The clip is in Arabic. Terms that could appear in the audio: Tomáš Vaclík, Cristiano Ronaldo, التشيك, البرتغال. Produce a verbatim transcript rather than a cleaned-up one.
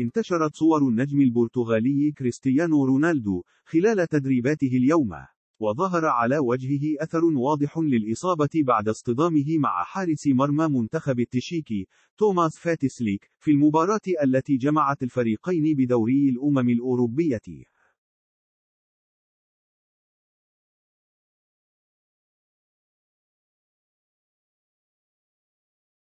انتشرت صور النجم البرتغالي كريستيانو رونالدو خلال تدريباته اليوم، وظهر على وجهه أثر واضح للإصابة بعد اصطدامه مع حارس مرمى منتخب التشيك توماس فاتسليك في المباراة التي جمعت الفريقين بدوري الأمم الأوروبية.